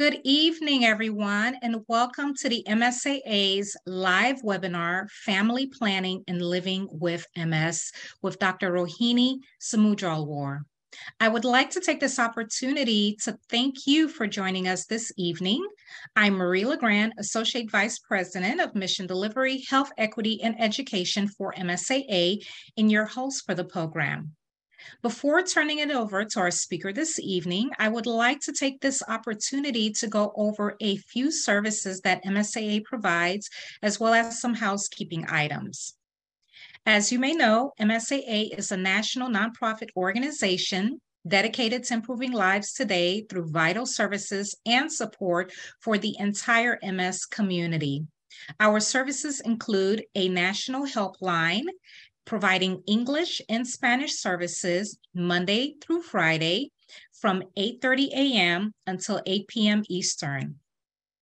Good evening, everyone, and welcome to the MSAA's live webinar, Family Planning and Living with MS, with Dr. Rohini Samudralwar. I would like to take this opportunity to thank you for joining us this evening. I'm Marie Legrand, Associate Vice President of Mission Delivery, Health Equity, and Education for MSAA, and your host for the program. Before turning it over to our speaker this evening, I would like to take this opportunity to go over a few services that MSAA provides, as well as some housekeeping items. As you may know, MSAA is a national nonprofit organization dedicated to improving lives today through vital services and support for the entire MS community. Our services include a national helpline, providing English and Spanish services Monday through Friday from 8:30 a.m. until 8 p.m. Eastern.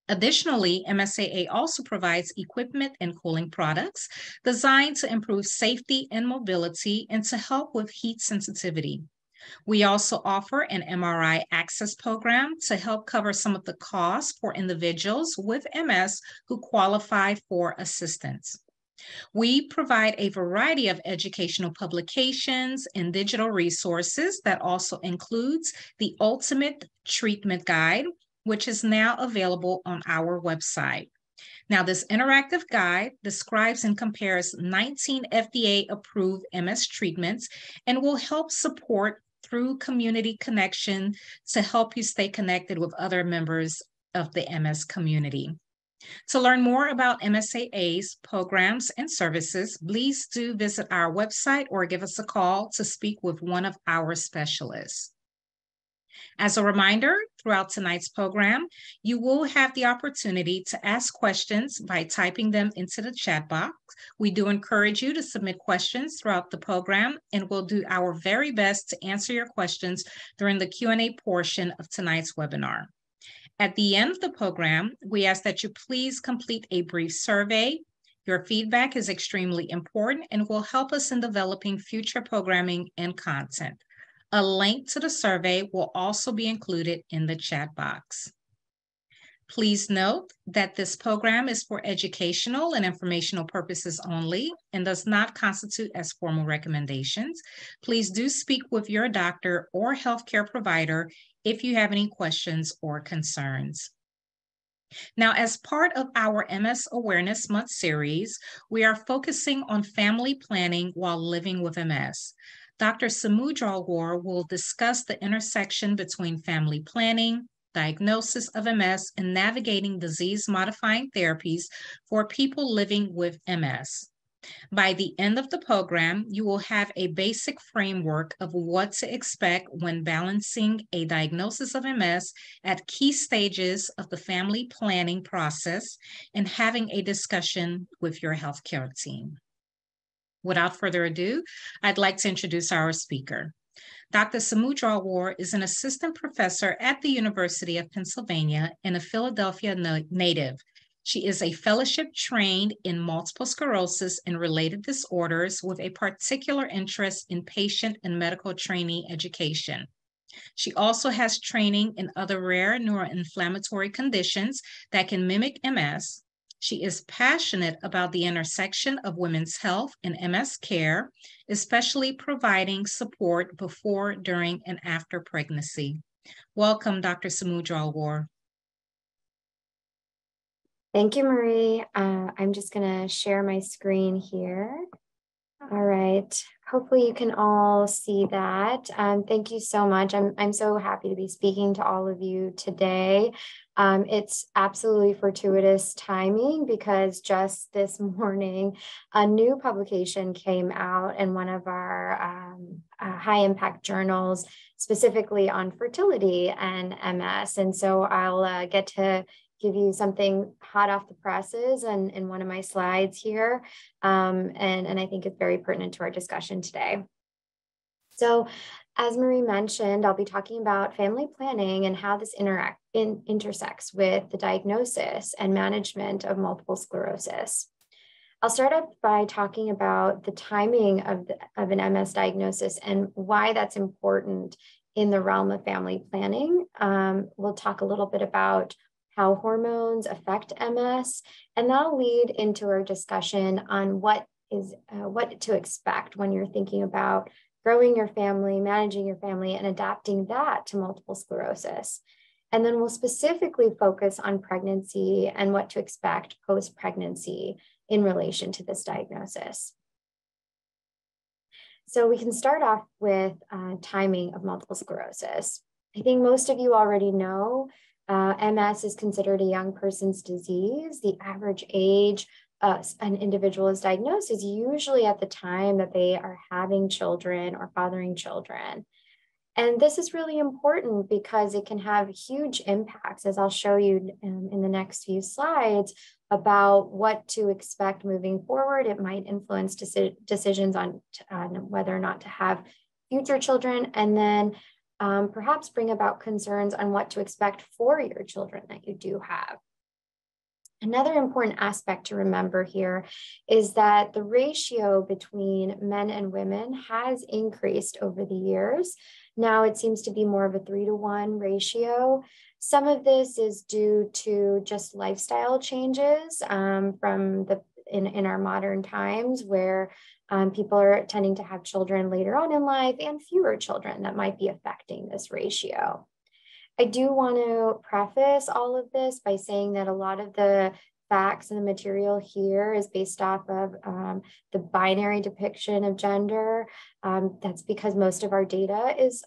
Additionally, MSAA also provides equipment and cooling products designed to improve safety and mobility and to help with heat sensitivity. We also offer an MRI access program to help cover some of the costs for individuals with MS who qualify for assistance. We provide a variety of educational publications and digital resources that also includes the Ultimate Treatment Guide, which is now available on our website. Now, this interactive guide describes and compares 19 FDA-approved MS treatments and will help support through community connection to help you stay connected with other members of the MS community. To learn more about MSAA's programs and services, please do visit our website or give us a call to speak with one of our specialists. As a reminder, throughout tonight's program, you will have the opportunity to ask questions by typing them into the chat box. We do encourage you to submit questions throughout the program, and we'll do our very best to answer your questions during the Q&A portion of tonight's webinar. At the end of the program, we ask that you please complete a brief survey. Your feedback is extremely important and will help us in developing future programming and content. A link to the survey will also be included in the chat box. Please note that this program is for educational and informational purposes only and does not constitute as formal recommendations. Please do speak with your doctor or healthcare provider if you have any questions or concerns. Now, as part of our MS Awareness Month series, we are focusing on family planning while living with MS. Dr. Samudralwar will discuss the intersection between family planning, diagnosis of MS, and navigating disease-modifying therapies for people living with MS. By the end of the program, you will have a basic framework of what to expect when balancing a diagnosis of MS at key stages of the family planning process and having a discussion with your healthcare team. Without further ado, I'd like to introduce our speaker. Dr. Samudralwar is an assistant professor at the University of Pennsylvania and a Philadelphia native. She is a fellowship trained in multiple sclerosis and related disorders with a particular interest in patient and medical trainee education. She also has training in other rare neuroinflammatory conditions that can mimic MS. She is passionate about the intersection of women's health and MS care, especially providing support before, during, and after pregnancy. Welcome, Dr. Samudralwar. Thank you, Marie. I'm just going to share my screen here. All right. Hopefully you can all see that. Thank you so much. I'm so happy to be speaking to all of you today. It's absolutely fortuitous timing because just this morning, a new publication came out in one of our high-impact journals, specifically on fertility and MS. And so I'll get to give you something hot off the presses and in one of my slides here. And I think it's very pertinent to our discussion today. So as Marie mentioned, I'll be talking about family planning and how this intersects with the diagnosis and management of multiple sclerosis. I'll start up by talking about the timing of an MS diagnosis and why that's important in the realm of family planning. We'll talk a little bit about how hormones affect MS, and that'll lead into our discussion on what to expect when you're thinking about growing your family, managing your family, and adapting that to multiple sclerosis. And then we'll specifically focus on pregnancy and what to expect post-pregnancy in relation to this diagnosis. So we can start off with timing of multiple sclerosis. I think most of you already know MS is considered a young person's disease. The average age an individual is diagnosed is usually at the time that they are having children or fathering children. And this is really important because it can have huge impacts, as I'll show you in the next few slides, about what to expect moving forward. It might influence decisions on whether or not to have future children, and then perhaps bring about concerns on what to expect for your children that you do have. Another important aspect to remember here is that the ratio between men and women has increased over the years. Now it seems to be more of a 3-to-1 ratio. Some of this is due to just lifestyle changes in our modern times, where people are tending to have children later on in life and fewer children that might be affecting this ratio. I do want to preface all of this by saying that a lot of the facts and the material here is based off of the binary depiction of gender. That's because most of our data is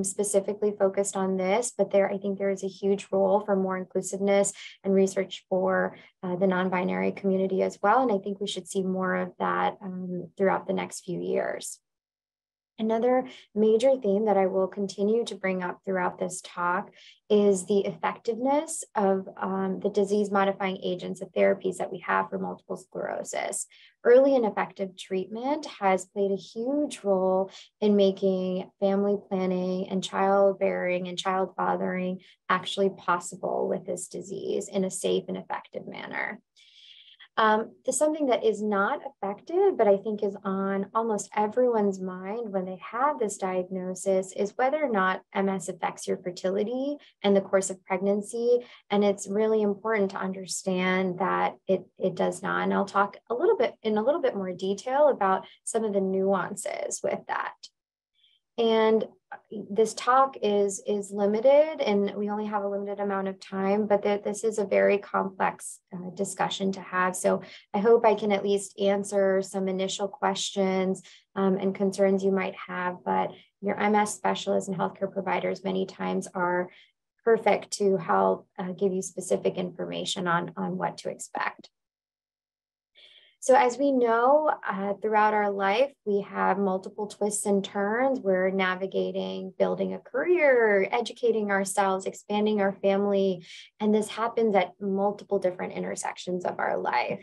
specifically focused on this, but I think there is a huge role for more inclusiveness and research for the non-binary community as well. And I think we should see more of that throughout the next few years. Another major theme that I will continue to bring up throughout this talk is the effectiveness of the disease-modifying agents and therapies that we have for multiple sclerosis. Early and effective treatment has played a huge role in making family planning and childbearing and child fathering actually possible with this disease in a safe and effective manner. Something that is not affected, but I think is on almost everyone's mind when they have this diagnosis, is whether or not MS affects your fertility and the course of pregnancy. And it's really important to understand that it does not. And I'll talk in a little bit more detail about some of the nuances with that. And this talk is limited, and we only have a limited amount of time, but this is a very complex discussion to have. So I hope I can at least answer some initial questions and concerns you might have, but your MS specialists and healthcare providers many times are perfect to help give you specific information on what to expect. So as we know, throughout our life, we have multiple twists and turns. We're navigating, building a career, educating ourselves, expanding our family, and this happens at multiple different intersections of our life.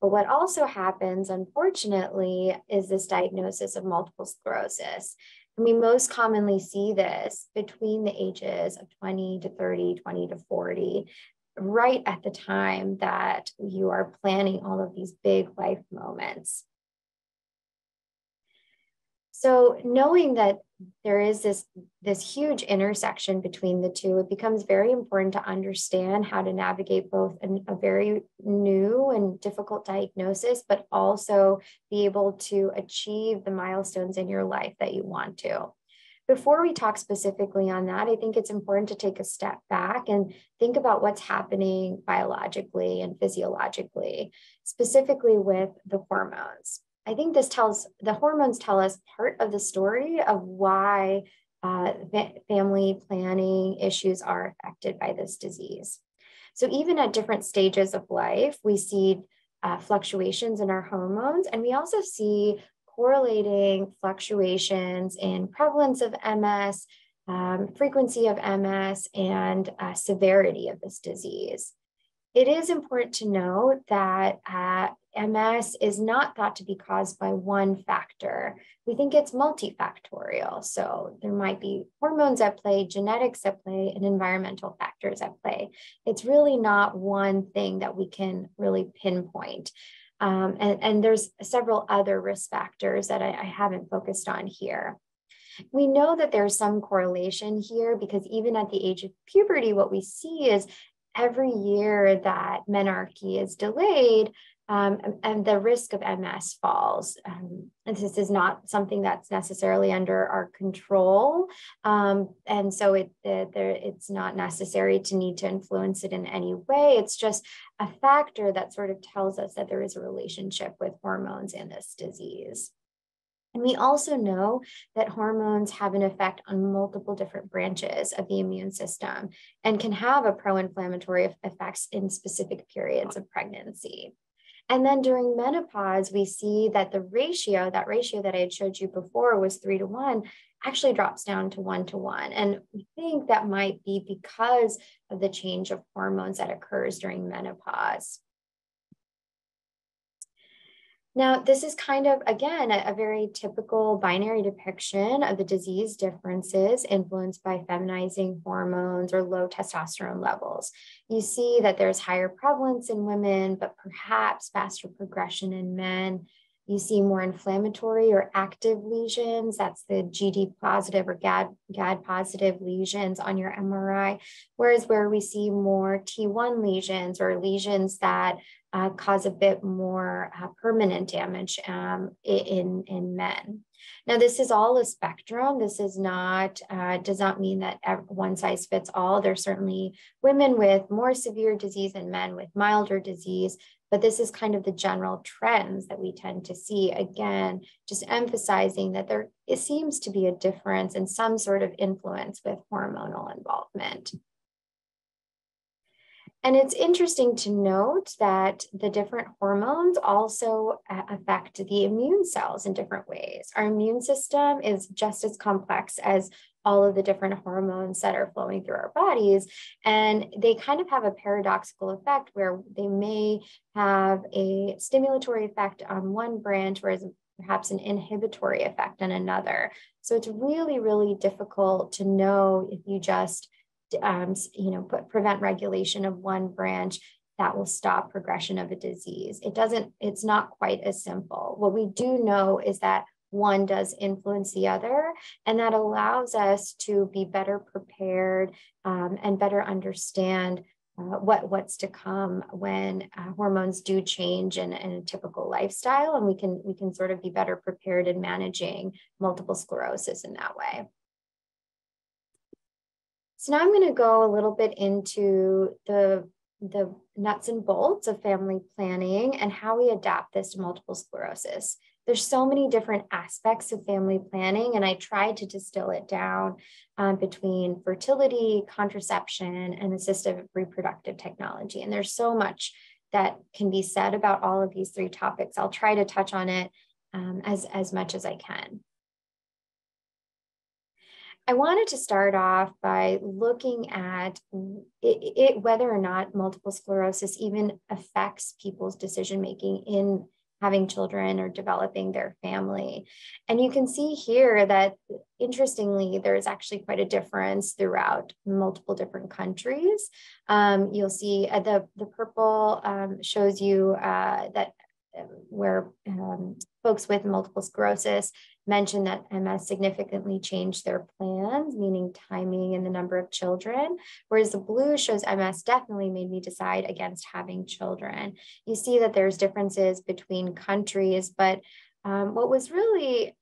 But what also happens, unfortunately, is this diagnosis of multiple sclerosis. And we most commonly see this between the ages of 20 to 30, 20 to 40. Right at the time that you are planning all of these big life moments. So knowing that there is this huge intersection between the two, it becomes very important to understand how to navigate both a very new and difficult diagnosis, but also be able to achieve the milestones in your life that you want to. Before we talk specifically on that, I think it's important to take a step back and think about what's happening biologically and physiologically, specifically with the hormones. I think the hormones tell us part of the story of why family planning issues are affected by this disease. So even at different stages of life, we see fluctuations in our hormones, and we also see correlating fluctuations in prevalence of MS, frequency of MS, and severity of this disease. It is important to note that MS is not thought to be caused by one factor. We think it's multifactorial. So there might be hormones at play, genetics at play, and environmental factors at play. It's really not one thing that we can really pinpoint. And there's several other risk factors that I haven't focused on here. We know that there's some correlation here because even at the age of puberty, what we see is every year that menarche is delayed, and the risk of MS falls. And this is not something that's necessarily under our control. And so it's not necessary to need to influence it in any way. It's just a factor that sort of tells us that there is a relationship with hormones in this disease. And we also know that hormones have an effect on multiple different branches of the immune system and can have a pro-inflammatory effects in specific periods of pregnancy. And then during menopause, we see that the ratio, that that I had showed you before was 3 to 1, actually drops down to 1 to 1. And we think that might be because of the change of hormones that occurs during menopause. Now, this is kind of, again, a very typical binary depiction of the disease differences influenced by feminizing hormones or low testosterone levels. You see that there's higher prevalence in women, but perhaps faster progression in men. You see more inflammatory or active lesions. That's the GD positive or GAD positive lesions on your MRI. Whereas where we see more T1 lesions or lesions that cause a bit more permanent damage in men. Now, this is all a spectrum. This is not, does not mean that one size fits all. There's certainly women with more severe disease and men with milder disease, but this is kind of the general trends that we tend to see. Again, just emphasizing that there it seems to be a difference in some sort of influence with hormonal involvement. And it's interesting to note that the different hormones also affect the immune cells in different ways. Our immune system is just as complex as all of the different hormones that are flowing through our bodies. And they kind of have a paradoxical effect where they may have a stimulatory effect on one branch, whereas perhaps an inhibitory effect on another. So it's really, really difficult to know if you just prevent regulation of one branch that will stop progression of a disease. It's not quite as simple. What we do know is that one does influence the other, and that allows us to be better prepared and better understand what's to come when hormones do change in a typical lifestyle, and we can sort of be better prepared in managing multiple sclerosis in that way. So now I'm going to go a little bit into the nuts and bolts of family planning and how we adapt this to multiple sclerosis. There's so many different aspects of family planning, and I tried to distill it down between fertility, contraception, and assistive reproductive technology. And there's so much that can be said about all of these three topics. I'll try to touch on it as much as I can. I wanted to start off by looking at whether or not multiple sclerosis even affects people's decision-making in having children or developing their family. And you can see here that, interestingly, there is actually quite a difference throughout multiple different countries. You'll see the purple shows you that where folks with multiple sclerosis mentioned that MS significantly changed their plans, meaning timing and the number of children, whereas the blue shows MS definitely made me decide against having children. You see that there's differences between countries, but what really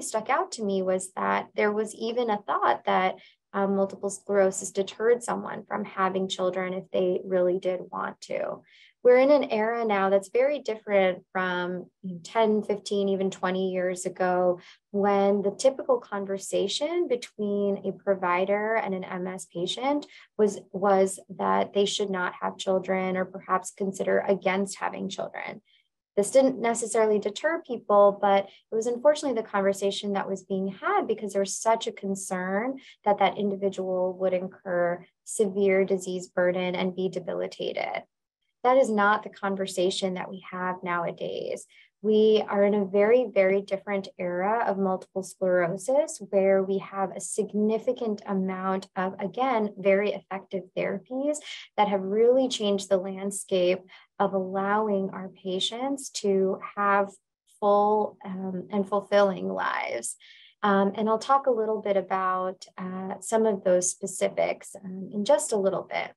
stuck out to me was that there was even a thought that multiple sclerosis deterred someone from having children if they really did want to. We're in an era now that's very different from 10, 15, even 20 years ago, when the typical conversation between a provider and an MS patient was that they should not have children or perhaps consider against having children. This didn't necessarily deter people, but it was unfortunately the conversation that was being had because there's such a concern that that individual would incur severe disease burden and be debilitated. That is not the conversation that we have nowadays. We are in a very, very different era of multiple sclerosis where we have a significant amount of, again, very effective therapies that have really changed the landscape of allowing our patients to have full and fulfilling lives. And I'll talk a little bit about some of those specifics in just a little bit.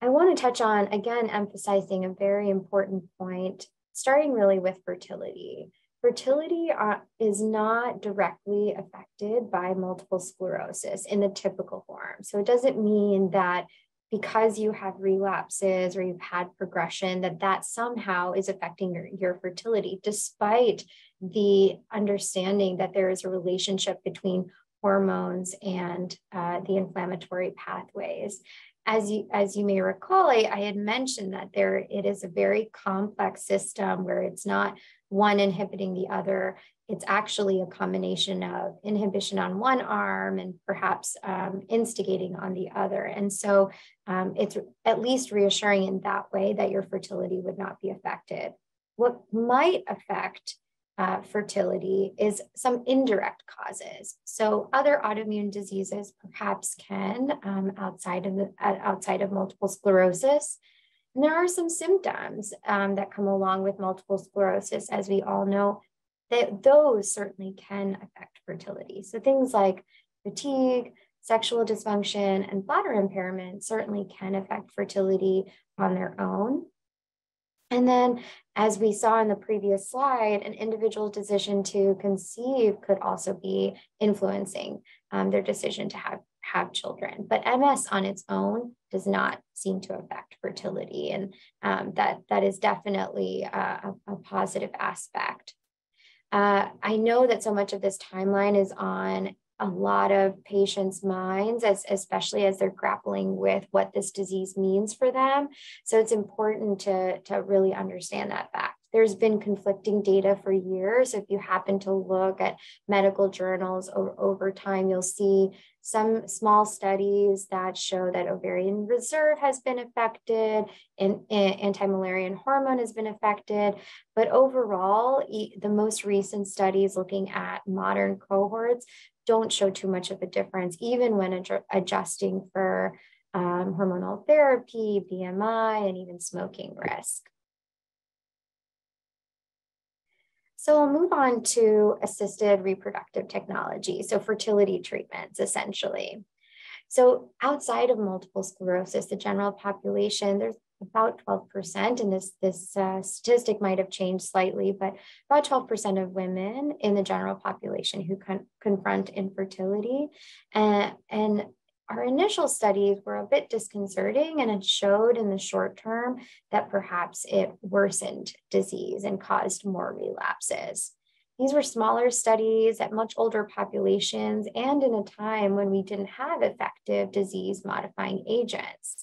I want to touch on, again, emphasizing a very important point, starting really with fertility. Fertility is not directly affected by multiple sclerosis in the typical form. So it doesn't mean that because you have relapses or you've had progression, that that somehow is affecting your fertility, despite the understanding that there is a relationship between hormones and the inflammatory pathways. As you may recall, I had mentioned that it is a very complex system where it's not one inhibiting the other. It's actually a combination of inhibition on one arm and perhaps instigating on the other. And so it's at least reassuring in that way that your fertility would not be affected. What might affect fertility is some indirect causes. So other autoimmune diseases perhaps can outside of multiple sclerosis. And there are some symptoms that come along with multiple sclerosis, as we all know, that those certainly can affect fertility. So things like fatigue, sexual dysfunction, and bladder impairment certainly can affect fertility on their own. And then, as we saw in the previous slide, an individual's decision to conceive could also be influencing their decision to have children. But MS on its own does not seem to affect fertility, and that is definitely a positive aspect. I know that so much of this timeline is on a lot of patients' minds, especially as they're grappling with what this disease means for them. So it's important to really understand that fact. There's been conflicting data for years. If you happen to look at medical journals over time, you'll see some small studies that show that ovarian reserve has been affected and anti-malarian hormone has been affected. But overall, the most recent studies looking at modern cohorts don't show too much of a difference, even when adjusting for hormonal therapy, BMI, and even smoking risk. So we'll move on to assisted reproductive technology, so fertility treatments, essentially. So outside of multiple sclerosis, the general population, there's about 12%, and this statistic might have changed slightly, but about 12% of women in the general population who confront infertility. And our initial studies were a bit disconcerting, and it showed in the short term that perhaps it worsened disease and caused more relapses. These were smaller studies at much older populations and in a time when we didn't have effective disease-modifying agents.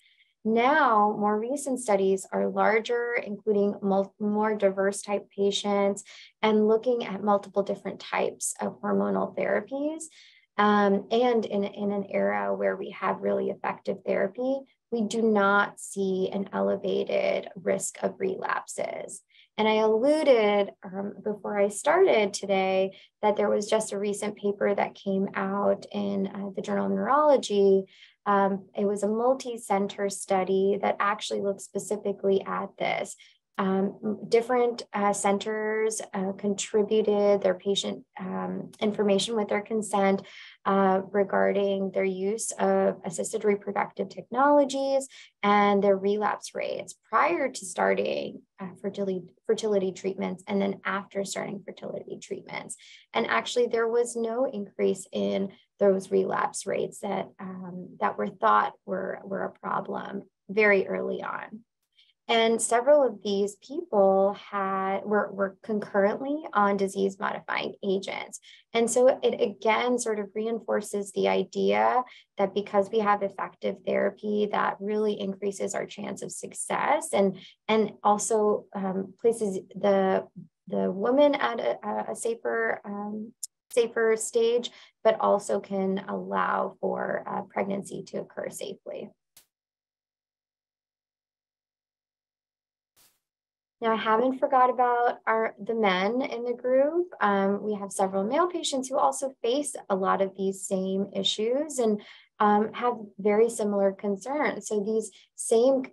Now, more recent studies are larger, including more diverse type patients and looking at multiple different types of hormonal therapies. And in an era where we have really effective therapy, we do not see an elevated risk of relapses. And I alluded before I started today that there was just a recent paper that came out in the Journal of Neurology. It was a multi-center study that actually looked specifically at this. Different centers contributed their patient information with their consent regarding their use of assisted reproductive technologies and their relapse rates prior to starting fertility treatments and then after starting fertility treatments. And actually there was no increase in those relapse rates that were thought were a problem very early on. And several of these people were concurrently on disease-modifying agents. And so it again sort of reinforces the idea that because we have effective therapy, that really increases our chance of success and also places the woman at a safer stage, but also can allow for pregnancy to occur safely. Now, I haven't forgot about the men in the group. We have several male patients who also face a lot of these same issues and have very similar concerns. So these same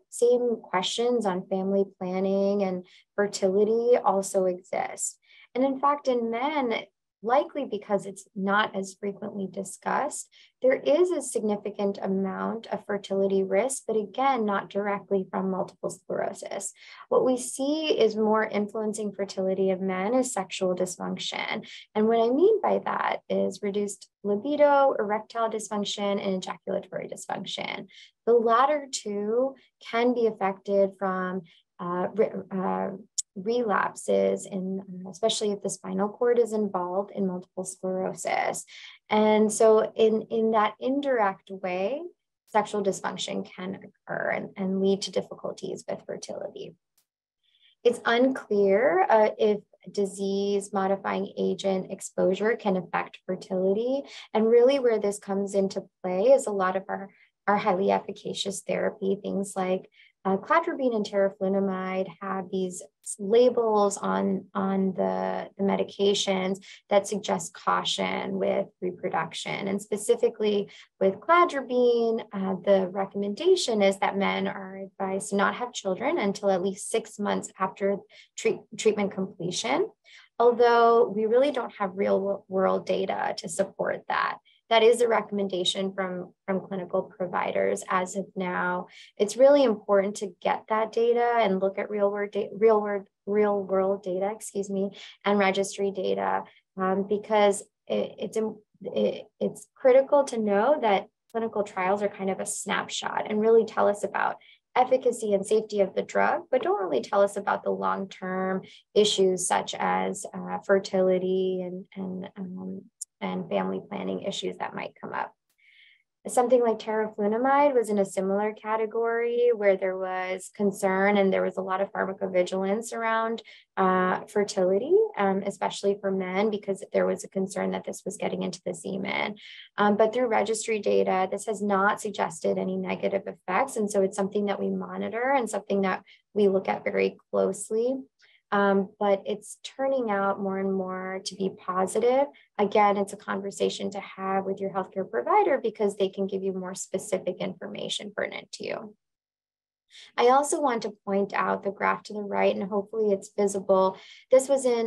questions on family planning and fertility also exist. And in fact, in men, likely because it's not as frequently discussed. There is a significant amount of fertility risk, but again, not directly from multiple sclerosis. What we see is more influencing fertility of men is sexual dysfunction. And what I mean by that is reduced libido, erectile dysfunction, and ejaculatory dysfunction. The latter two can be affected from relapses, in, especially if the spinal cord is involved in multiple sclerosis. And so in that indirect way, sexual dysfunction can occur and lead to difficulties with fertility. It's unclear if disease-modifying agent exposure can affect fertility. And really where this comes into play is a lot of our highly efficacious therapy, things like cladribine and teriflunomide have these labels on the medications that suggest caution with reproduction. And specifically with cladribine, the recommendation is that men are advised to not have children until at least 6 months after treatment completion, although we really don't have real-world data to support that. That is a recommendation from clinical providers as of now. It's really important to get that data and look at real-world data, and registry data, because it's critical to know that clinical trials are kind of a snapshot and really tell us about efficacy and safety of the drug, but don't really tell us about the long-term issues such as fertility and family planning issues that might come up. Something like teriflunomide was in a similar category where there was concern and there was a lot of pharmacovigilance around fertility, especially for men, because there was a concern that this was getting into the semen. But through registry data, this has not suggested any negative effects. And so it's something that we monitor and something that we look at very closely. But it's turning out more and more to be positive. Again, it's a conversation to have with your healthcare provider because they can give you more specific information pertinent to you. I also want to point out the graph to the right, and hopefully it's visible. This was in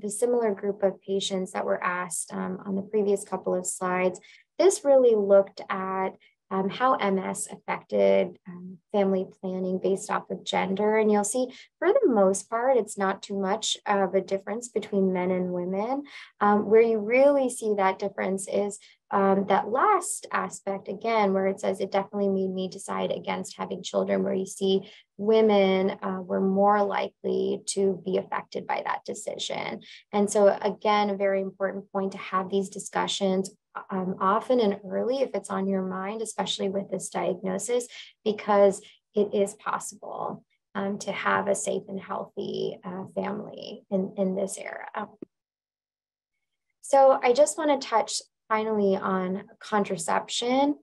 the similar group of patients that were asked on the previous couple of slides. This really looked at how MS affected family planning based off of gender. And you'll see for the most part, it's not too much of a difference between men and women. Where you really see that difference is that last aspect, again, where it says it definitely made me decide against having children, where you see women were more likely to be affected by that decision. And so again, a very important point to have these discussions often and early if it's on your mind, especially with this diagnosis, because it is possible to have a safe and healthy family in this era. So I just want to touch finally on contraception.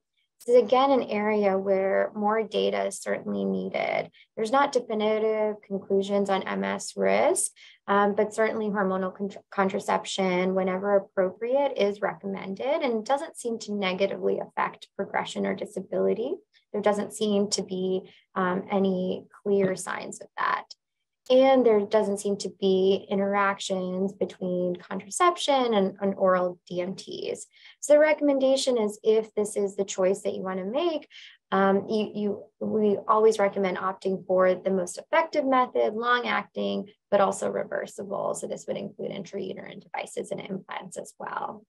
This is again an area where more data is certainly needed. There's not definitive conclusions on MS risk, but certainly hormonal contraception, whenever appropriate, is recommended and doesn't seem to negatively affect progression or disability. There doesn't seem to be any clear signs of that. And there doesn't seem to be interactions between contraception and oral DMTs. So the recommendation is if this is the choice that you want to make, we always recommend opting for the most effective method, long-acting, but also reversible. So this would include intrauterine devices and implants as well.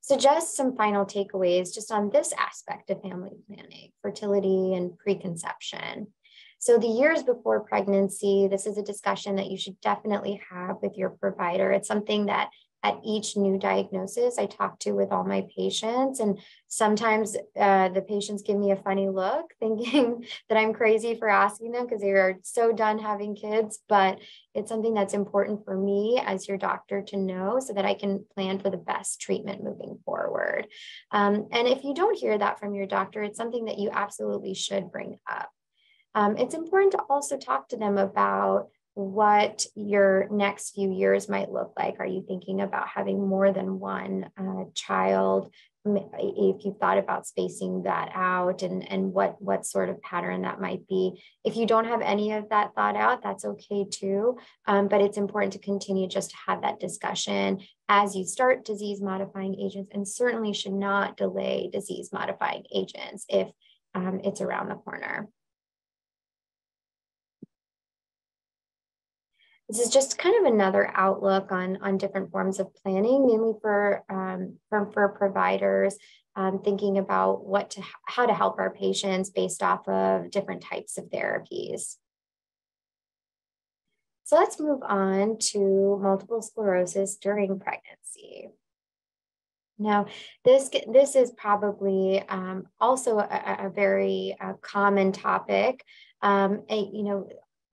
So just some final takeaways just on this aspect of family planning, fertility and preconception. So the years before pregnancy, this is a discussion that you should definitely have with your provider. It's something that at each new diagnosis I talk to with all my patients. And sometimes the patients give me a funny look thinking that I'm crazy for asking them because they are so done having kids. But it's something that's important for me as your doctor to know so that I can plan for the best treatment moving forward. And if you don't hear that from your doctor, it's something that you absolutely should bring up. It's important to also talk to them about what your next few years might look like. Are you thinking about having more than one child? if you thought about spacing that out and what sort of pattern that might be. If you don't have any of that thought out, that's okay too. But it's important to continue just to have that discussion as you start disease modifying agents, and certainly should not delay disease modifying agents if it's around the corner. This is just kind of another outlook on different forms of planning, mainly for providers, thinking about how to help our patients based off of different types of therapies. So let's move on to multiple sclerosis during pregnancy. Now, this is probably also a very common topic.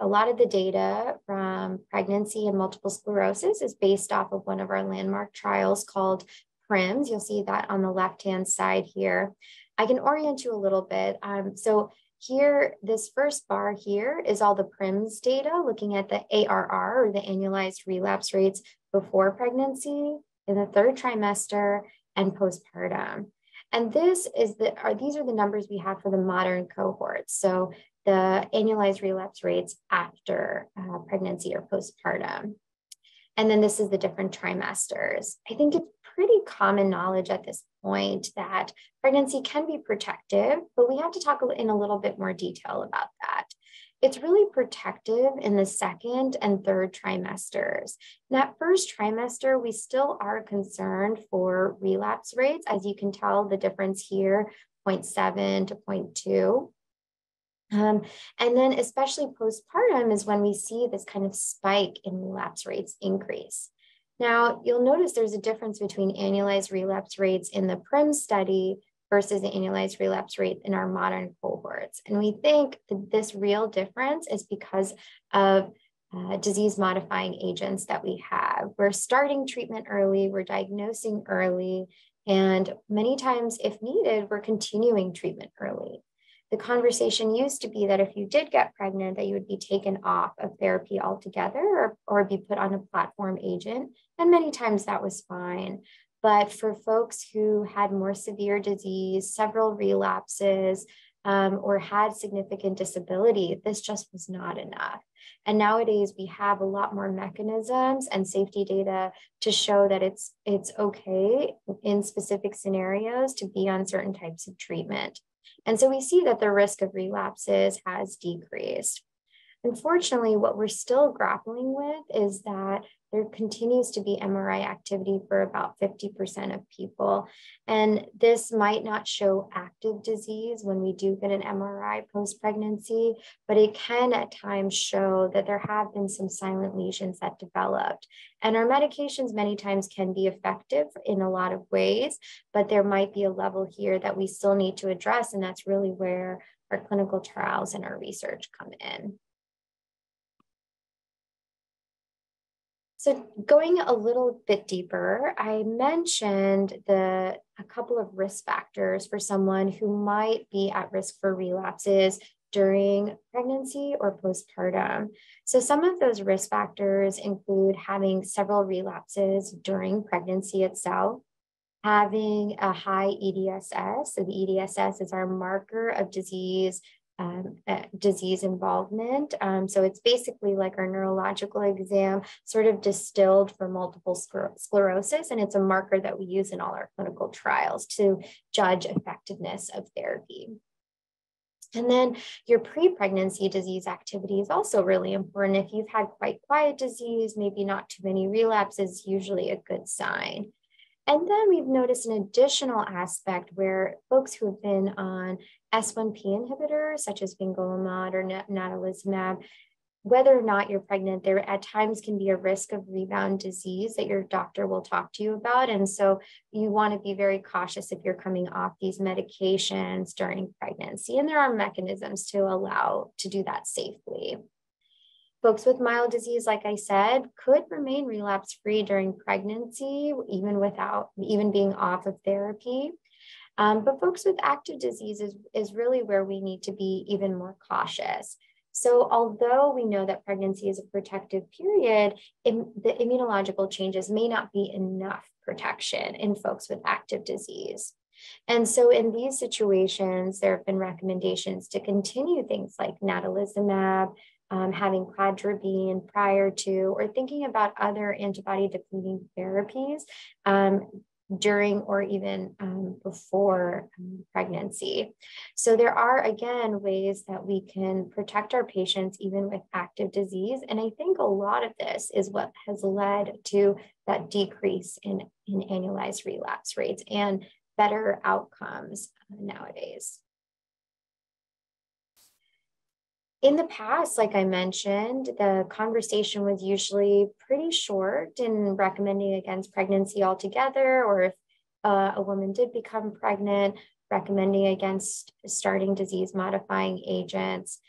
A lot of the data from pregnancy and multiple sclerosis is based off of one of our landmark trials called PRIMS. You'll see that on the left-hand side here. I can orient you a little bit. So here, this first bar here is all the PRIMS data looking at the ARR, or the annualized relapse rates, before pregnancy, in the third trimester, and postpartum. And these are the numbers we have for the modern cohorts. So the annualized relapse rates after pregnancy or postpartum. And then this is the different trimesters. I think it's pretty common knowledge at this point that pregnancy can be protective, but we have to talk in a little bit more detail about that. It's really protective in the second and third trimesters. In that first trimester, we still are concerned for relapse rates. As you can tell, the difference here, 0.7 to 0.2. And then especially postpartum is when we see this kind of spike in relapse rates increase. Now, you'll notice there's a difference between annualized relapse rates in the PRIMS study versus the annualized relapse rate in our modern cohorts. And we think that this real difference is because of disease modifying agents that we have. We're starting treatment early, we're diagnosing early, and many times, if needed, we're continuing treatment early. The conversation used to be that if you did get pregnant, that you would be taken off of therapy altogether or be put on a platform agent. And many times that was fine. But for folks who had more severe disease, several relapses, or had significant disability, this just was not enough. And nowadays we have a lot more mechanisms and safety data to show that it's okay in specific scenarios to be on certain types of treatment. And so we see that the risk of relapses has decreased. Unfortunately, what we're still grappling with is that there continues to be MRI activity for about 50% of people. And this might not show active disease when we do get an MRI post-pregnancy, but it can at times show that there have been some silent lesions that developed. And our medications many times can be effective in a lot of ways, but there might be a level here that we still need to address. And that's really where our clinical trials and our research come in. So going a little bit deeper, I mentioned a couple of risk factors for someone who might be at risk for relapses during pregnancy or postpartum. So some of those risk factors include having several relapses during pregnancy itself, having a high EDSS. So the EDSS is our marker of disease disease involvement. So it's basically like our neurological exam, sort of distilled for multiple sclerosis, and it's a marker that we use in all our clinical trials to judge effectiveness of therapy. And then your pre-pregnancy disease activity is also really important. If you've had quite quiet disease, maybe not too many relapses, usually a good sign. And then we've noticed an additional aspect where folks who have been on S1P inhibitors, such as fingolimod or natalizumab, whether or not you're pregnant, there at times can be a risk of rebound disease that your doctor will talk to you about. And so you want to be very cautious if you're coming off these medications during pregnancy. And there are mechanisms to allow to do that safely. Folks with mild disease, like I said, could remain relapse-free during pregnancy, even being off of therapy. But folks with active disease is really where we need to be even more cautious. So although we know that pregnancy is a protective period, the immunological changes may not be enough protection in folks with active disease. And so in these situations, there have been recommendations to continue things like natalizumab, having cladribine prior to, or thinking about other antibody depleting therapies during or even before pregnancy. So there are, again, ways that we can protect our patients even with active disease. And I think a lot of this is what has led to that decrease in annualized relapse rates and better outcomes nowadays. In the past, like I mentioned, the conversation was usually pretty short in recommending against pregnancy altogether, or if a woman did become pregnant, recommending against starting disease-modifying agents.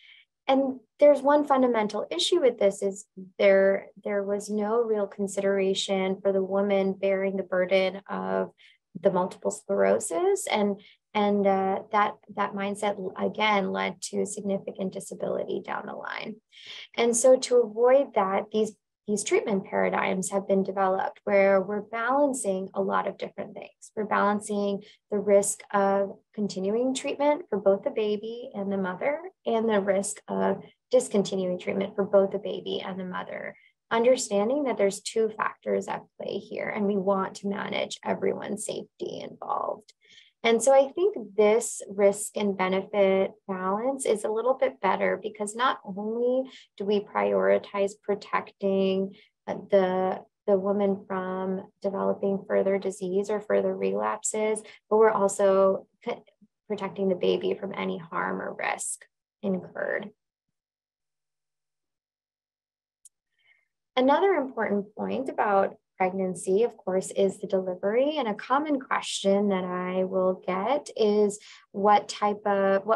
And there's one fundamental issue with this is there was no real consideration for the woman bearing the burden of the multiple sclerosis, and that mindset, again, led to significant disability down the line. And so to avoid that, these treatment paradigms have been developed where we're balancing a lot of different things. We're balancing the risk of continuing treatment for both the baby and the mother, and the risk of discontinuing treatment for both the baby and the mother, understanding that there's two factors at play here, and we want to manage everyone's safety involved. And so I think this risk and benefit balance is a little bit better because not only do we prioritize protecting the woman from developing further disease or further relapses, but we're also protecting the baby from any harm or risk incurred. Another important point about pregnancy, of course, is the delivery. And a common question that I will get is what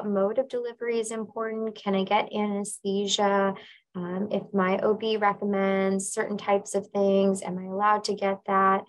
mode of delivery is important? Can I get anesthesia? If my OB recommends certain types of things, am I allowed to get that?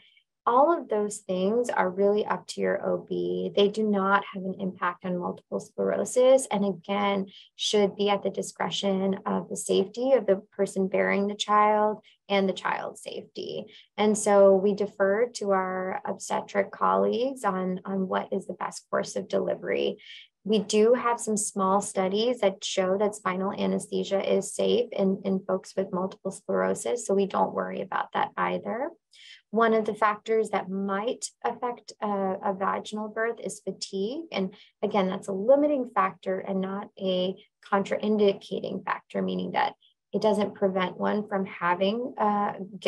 All of those things are really up to your OB. They do not have an impact on multiple sclerosis, and again, should be at the discretion of the safety of the person bearing the child and the child's safety. And so we defer to our obstetric colleagues on what is the best course of delivery. We do have some small studies that show that spinal anesthesia is safe in folks with multiple sclerosis, so we don't worry about that either. One of the factors that might affect a vaginal birth is fatigue. And again, that's a limiting factor and not a contraindicating factor, meaning that it doesn't prevent one from having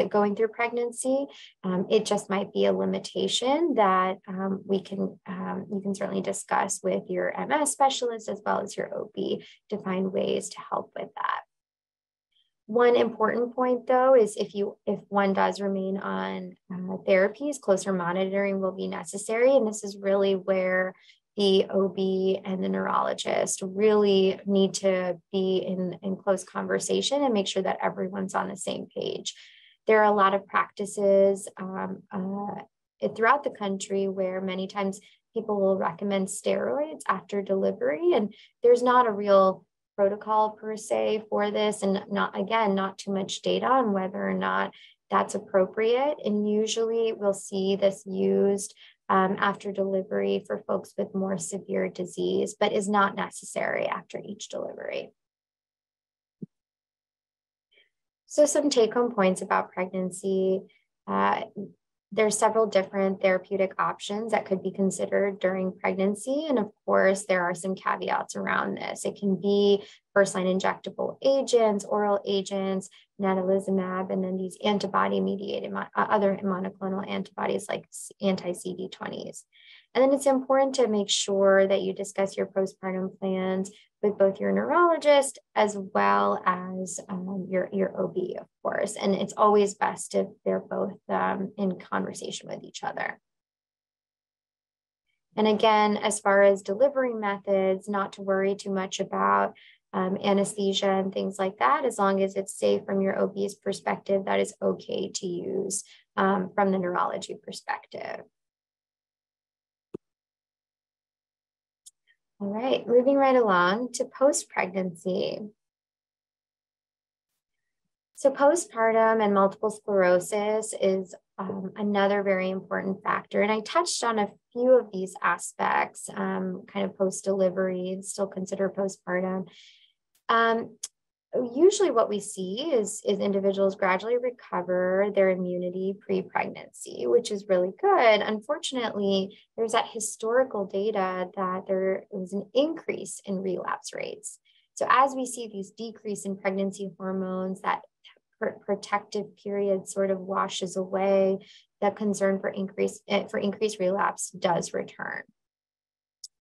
going through pregnancy. It just might be a limitation that you can certainly discuss with your MS specialist as well as your OB to find ways to help with that. One important point, though, is if one does remain on therapies, closer monitoring will be necessary, and this is really where the OB and the neurologist really need to be in close conversation and make sure that everyone's on the same page. There are a lot of practices throughout the country where many times people will recommend steroids after delivery, and there's not a real protocol per se for this, and not too much data on whether or not that's appropriate. And usually we'll see this used after delivery for folks with more severe disease, but is not necessary after each delivery. So some take-home points about pregnancy. There's several different therapeutic options that could be considered during pregnancy. And of course, there are some caveats around this. It can be first-line injectable agents, oral agents, natalizumab, and then these antibody-mediated, other monoclonal antibodies like anti-CD20s. And then it's important to make sure that you discuss your postpartum plans with both your neurologist as well as your OB, of course. And it's always best if they're both in conversation with each other. And again, as far as delivery methods, not to worry too much about anesthesia and things like that. As long as it's safe from your OB's perspective, that is okay to use from the neurology perspective. All right, moving right along to post-pregnancy. So postpartum and multiple sclerosis is Another very important factor, and I touched on a few of these aspects, kind of post-delivery, still consider postpartum. Usually what we see is individuals gradually recover their immunity pre-pregnancy, which is really good. Unfortunately, there's that historical data that there was an increase in relapse rates. So as we see these decrease in pregnancy hormones, that protective period sort of washes away, the concern for increased relapse does return.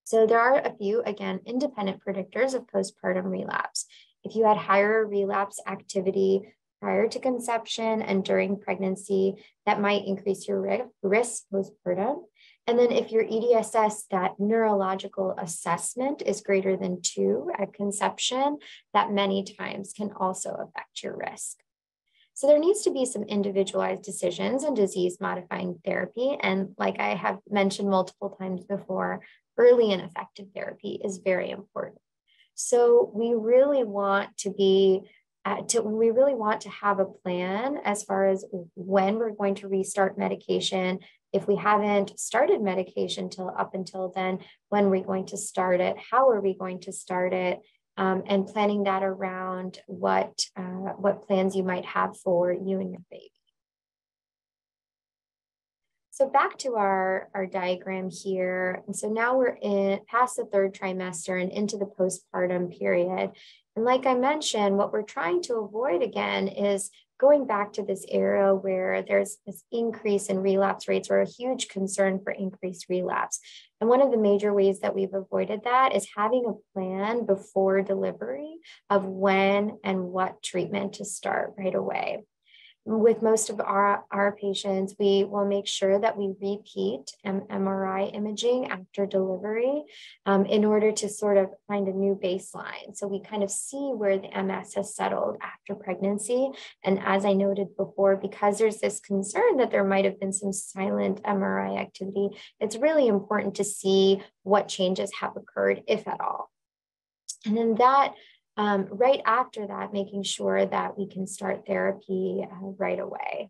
So there are a few, again, independent predictors of postpartum relapse. If you had higher relapse activity prior to conception and during pregnancy, that might increase your risk postpartum. And then if your EDSS, that neurological assessment, is greater than 2 at conception, that many times can also affect your risk. So there needs to be some individualized decisions and disease-modifying therapy. And like I have mentioned multiple times before, early and effective therapy is very important. So we really want to have a plan as far as when we're going to restart medication. If we haven't started medication up until then, when are we going to start it? How are we going to start it? And planning that around what plans you might have for you and your baby. So back to our diagram here. And so now we're past the 3rd trimester and into the postpartum period. And like I mentioned, what we're trying to avoid again is going back to this era where there's this increase in relapse rates or a huge concern for increased relapse. And one of the major ways that we've avoided that is having a plan before delivery of when and what treatment to start right away. With most of our patients, we will make sure that we repeat MRI imaging after delivery in order to sort of find a new baseline. So we kind of see where the MS has settled after pregnancy. And as I noted before, because there's this concern that there might have been some silent MRI activity, it's really important to see what changes have occurred, if at all. And then that right after that, making sure that we can start therapy right away.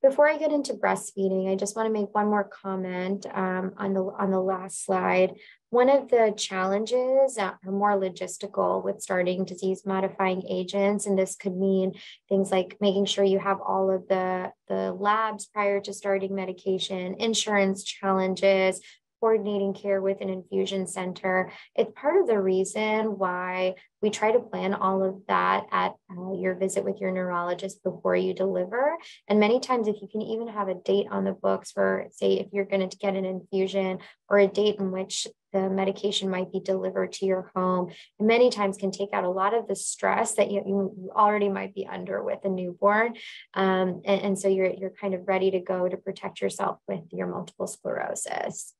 Before I get into breastfeeding, I just want to make one more comment on the last slide. One of the challenges are more logistical with starting disease-modifying agents, and this could mean things like making sure you have all of the labs prior to starting medication, insurance challenges, coordinating care with an infusion center. It's part of the reason why we try to plan all of that at your visit with your neurologist before you deliver. And many times, if you can even have a date on the books for, say, if you're going to get an infusion or a date in which the medication might be delivered to your home, and many times can take out a lot of the stress that you already might be under with a newborn. And so you're kind of ready to go to protect yourself with your multiple sclerosis.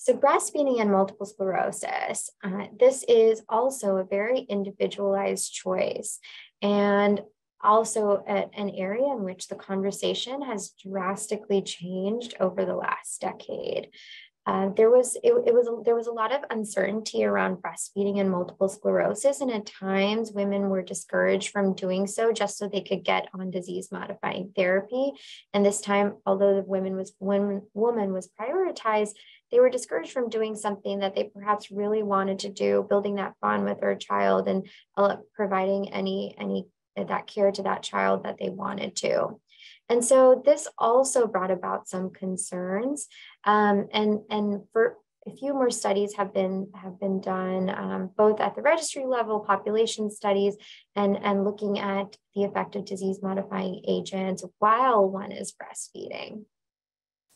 So breastfeeding and multiple sclerosis, this is also a very individualized choice, and also an area in which the conversation has drastically changed over the last decade. There was a lot of uncertainty around breastfeeding and multiple sclerosis, and at times women were discouraged from doing so just so they could get on disease-modifying therapy. And this time, although the woman was prioritized, they were discouraged from doing something that they perhaps really wanted to do, building that bond with their child and providing that care to that child that they wanted to. And so this also brought about some concerns, and for a few more studies have been done, both at the registry level, population studies, and looking at the effect of disease-modifying agents while one is breastfeeding.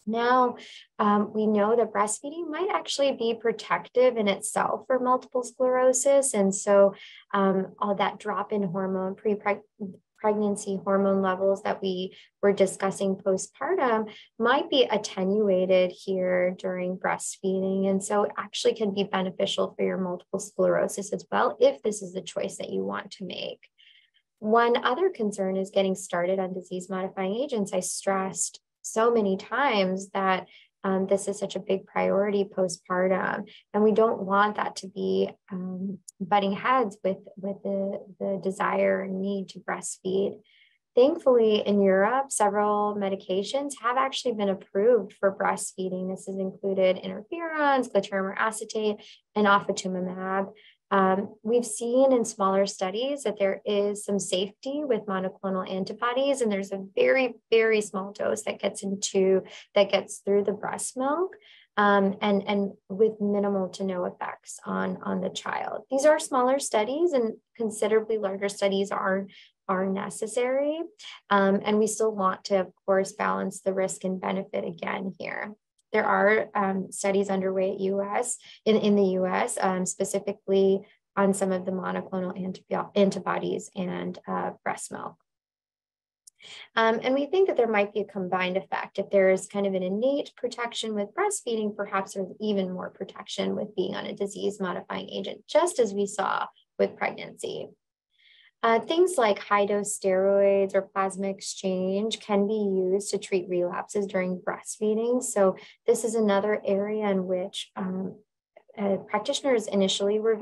Now, we know that breastfeeding might actually be protective in itself for multiple sclerosis, and so all that drop in hormone pregnancy hormone levels that we were discussing postpartum might be attenuated here during breastfeeding. And so it actually can be beneficial for your multiple sclerosis as well, if this is the choice that you want to make. One other concern is getting started on disease-modifying agents. I stressed so many times that This is such a big priority postpartum, and we don't want that to be butting heads with the desire and need to breastfeed. Thankfully, in Europe, several medications have actually been approved for breastfeeding. This has included interferons, glatiramer acetate, and ofatumumab. We've seen in smaller studies that there is some safety with monoclonal antibodies, and there's a very, very small dose that gets through the breast milk, and with minimal to no effects on the child. These are smaller studies, and considerably larger studies are necessary. And we still want to, of course, balance the risk and benefit again here. There are studies underway in the US, specifically on some of the monoclonal antibodies and breast milk. And we think that there might be a combined effect. If there is kind of an innate protection with breastfeeding, perhaps there's even more protection with being on a disease-modifying agent, just as we saw with pregnancy. Things like high-dose steroids or plasma exchange can be used to treat relapses during breastfeeding. So this is another area in which practitioners initially were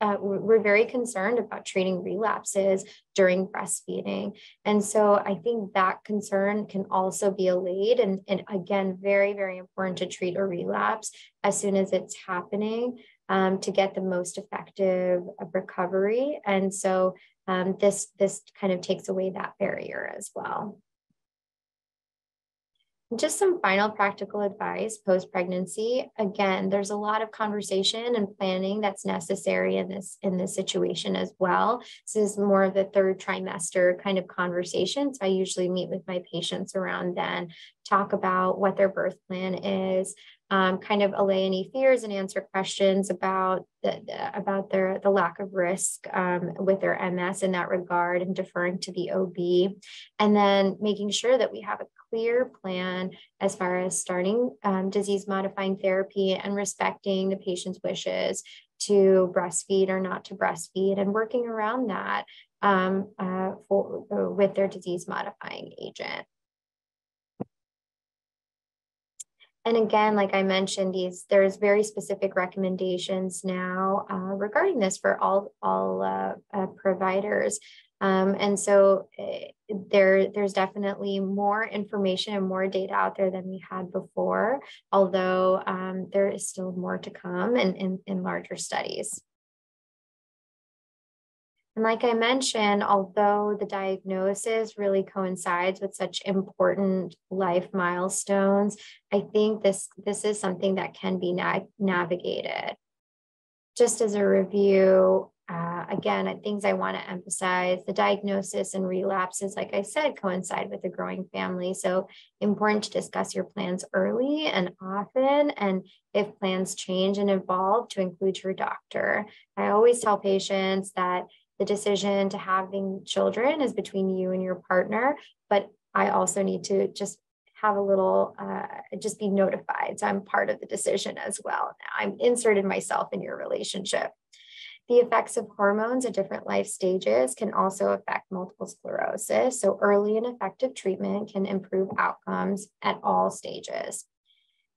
very concerned about treating relapses during breastfeeding. And so I think that concern can also be allayed. And again, very, very important to treat a relapse as soon as it's happening to get the most effective recovery. And so this kind of takes away that barrier as well. Just some final practical advice post-pregnancy. Again, there's a lot of conversation and planning that's necessary in this situation as well. This is more of the third trimester kind of conversation. So I usually meet with my patients around then, talk about what their birth plan is, kind of allay any fears and answer questions about the lack of risk with their MS in that regard, and deferring to the OB, and then making sure that we have a clear plan as far as starting disease modifying therapy and respecting the patient's wishes to breastfeed or not to breastfeed, and working around that with their disease modifying agent. And again, like I mentioned, there's very specific recommendations now regarding this for all providers. And so there's definitely more information and more data out there than we had before, although there is still more to come in larger studies. And like I mentioned, although the diagnosis really coincides with such important life milestones, I think this is something that can be navigated. Just as a review, again, things I want to emphasize: the diagnosis and relapses, like I said, coincide with a growing family. So important to discuss your plans early and often, and if plans change and evolve, to include your doctor. I always tell patients that the decision to having children is between you and your partner, but I also need to just have a little, just be notified. So I'm part of the decision as well. Now I'm inserted myself in your relationship. The effects of hormones at different life stages can also affect multiple sclerosis. So early and effective treatment can improve outcomes at all stages.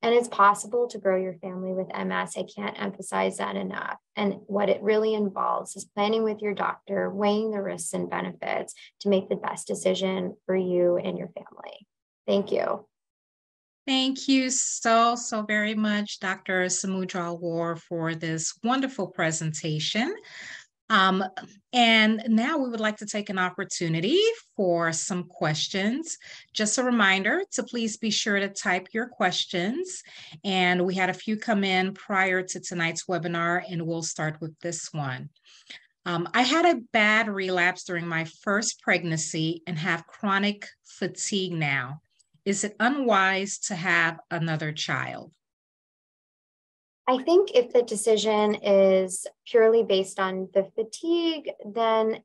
And it's possible to grow your family with MS. I can't emphasize that enough. And what it really involves is planning with your doctor, weighing the risks and benefits to make the best decision for you and your family. Thank you. Thank you so very much, Dr. Samudralwar, for this wonderful presentation. And now we would like to take an opportunity for some questions. Just a reminder to please be sure to type your questions. And we had a few come in prior to tonight's webinar, and we'll start with this one. I had a bad relapse during my first pregnancy and have chronic fatigue now. Is it unwise to have another child? I think if the decision is purely based on the fatigue, then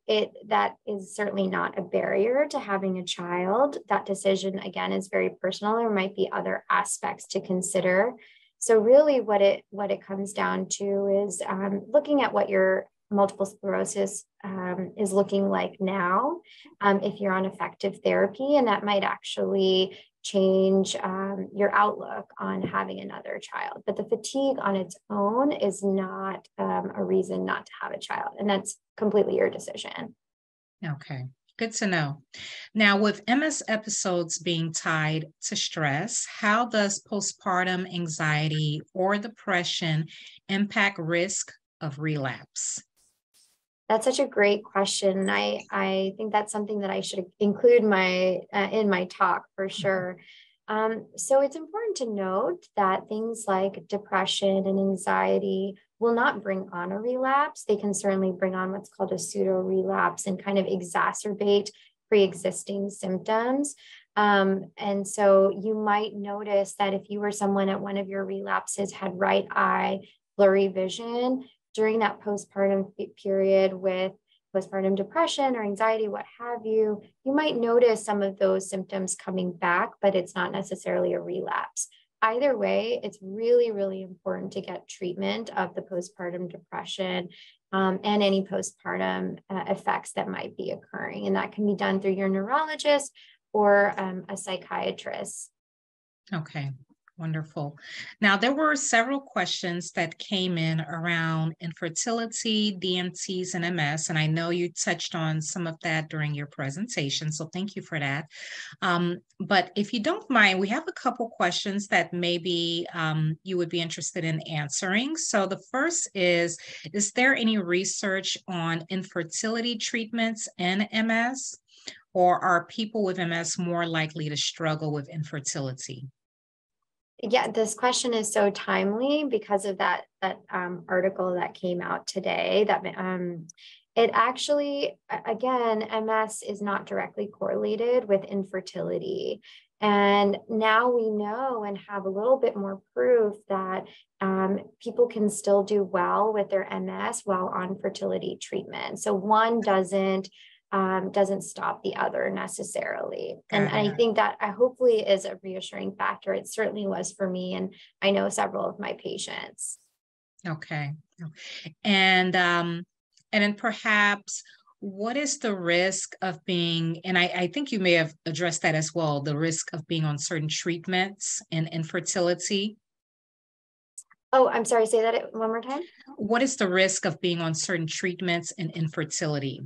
that is certainly not a barrier to having a child. That decision, again, is very personal. There might be other aspects to consider. So really what it comes down to is looking at what your multiple sclerosis is looking like now, if you're on effective therapy, and that might actually change your outlook on having another child. But the fatigue on its own is not a reason not to have a child. And that's completely your decision. Okay, good to know. Now, with MS episodes being tied to stress, how does postpartum anxiety or depression impact risk of relapse? That's such a great question. I think that's something that I should include in my talk for sure. So it's important to note that things like depression and anxiety will not bring on a relapse. They can certainly bring on what's called a pseudo-relapse and kind of exacerbate pre-existing symptoms. And so you might notice that if you were someone at one of your relapses had right eye blurry vision, during that postpartum period with postpartum depression or anxiety, what have you, you might notice some of those symptoms coming back, but it's not necessarily a relapse. Either way, it's really, really important to get treatment of the postpartum depression and any postpartum effects that might be occurring. And that can be done through your neurologist or a psychiatrist. Okay. Wonderful. Now, there were several questions that came in around infertility, DMTs, and MS, and I know you touched on some of that during your presentation, so thank you for that. But if you don't mind, we have a couple questions that maybe you would be interested in answering. So the first is there any research on infertility treatments in MS, or are people with MS more likely to struggle with infertility? Yeah, this question is so timely because of that article that came out today. That it actually, again, MS is not directly correlated with infertility. And now we know and have a little bit more proof that people can still do well with their MS while on fertility treatment. So one doesn't stop the other necessarily. And I think that hopefully is a reassuring factor. It certainly was for me. And I know several of my patients. Okay. And then perhaps what is the risk of being, and I think you may have addressed that as well, the risk of being on certain treatments and infertility? Oh, I'm sorry. Say that one more time. What is the risk of being on certain treatments and infertility?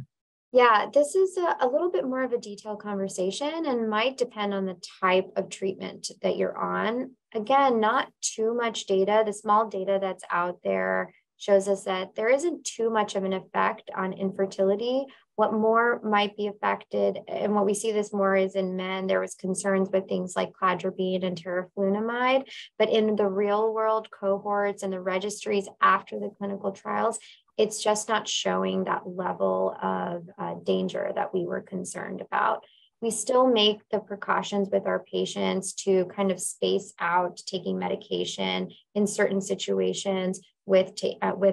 Yeah, this is a little bit more of a detailed conversation and might depend on the type of treatment that you're on. Again, not too much data. The small data that's out there shows us that there isn't too much of an effect on infertility. What more might be affected, and what we see this more is in men, there was concerns with things like cladribine and teriflunomide, but in the real world cohorts and the registries after the clinical trials, it's just not showing that level of danger that we were concerned about. We still make the precautions with our patients to kind of space out taking medication in certain situations with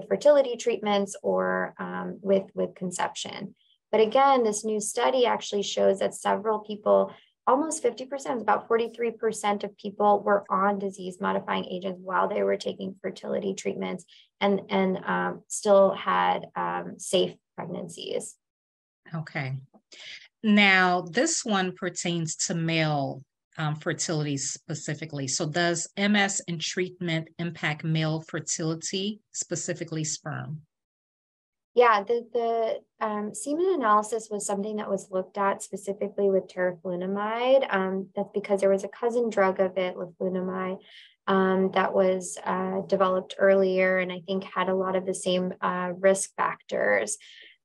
fertility treatments or with conception. But again, this new study actually shows that several people, almost 50%, about 43% of people were on disease-modifying agents while they were taking fertility treatments and still had safe pregnancies. Okay. Now, this one pertains to male fertility specifically. So does MS and treatment impact male fertility, specifically sperm? Yeah, the semen analysis was something that was looked at specifically with teriflunomide. That's because there was a cousin drug of it, leflunomide, that was developed earlier and I think had a lot of the same risk factors.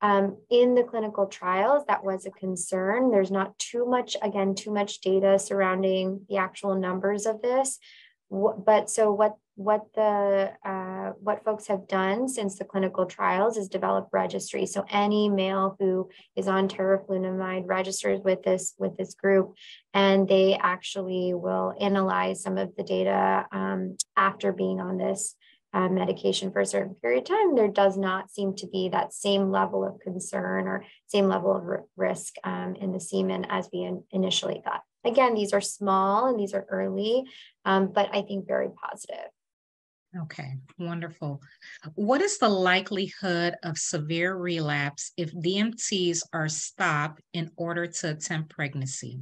In the clinical trials, that was a concern. There's not too much data surrounding the actual numbers of this. What folks have done since the clinical trials is develop registries. So any male who is on teriflunomide registers with this group, and they actually will analyze some of the data after being on this medication for a certain period of time. There does not seem to be that same level of concern or same level of risk in the semen as we initially thought. Again, these are small and these are early, but I think very positive. Okay, wonderful. What is the likelihood of severe relapse if DMTs are stopped in order to attempt pregnancy?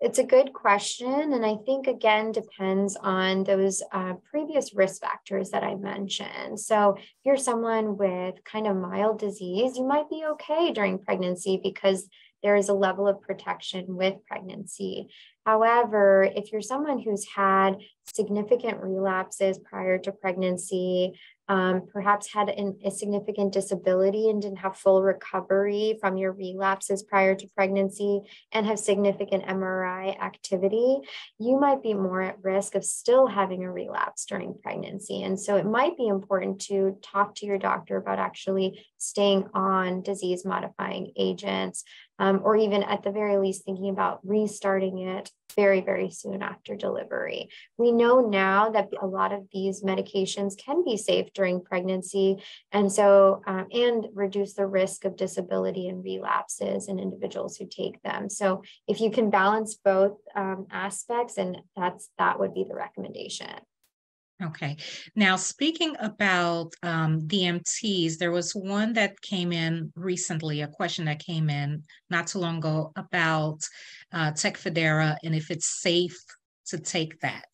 It's a good question, and I think, again, depends on those previous risk factors that I mentioned. So if you're someone with kind of mild disease, you might be okay during pregnancy because there is a level of protection with pregnancy. However, if you're someone who's had significant relapses prior to pregnancy, perhaps had a significant disability and didn't have full recovery from your relapses prior to pregnancy and have significant MRI activity, you might be more at risk of still having a relapse during pregnancy. And so it might be important to talk to your doctor about actually staying on disease modifying agents, or even at the very least thinking about restarting it very, very soon after delivery. We know now that a lot of these medications can be safe during pregnancy, and so and reduce the risk of disability and relapses in individuals who take them. So if you can balance both aspects, and that would be the recommendation. Okay. Now, speaking about DMTs, there was one that came in recently, a question that came in not too long ago about Tecfidera and if it's safe to take that.